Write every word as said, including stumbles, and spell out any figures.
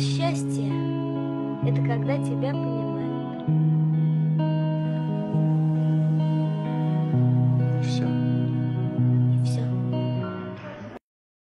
Счастье – это когда тебя понимают.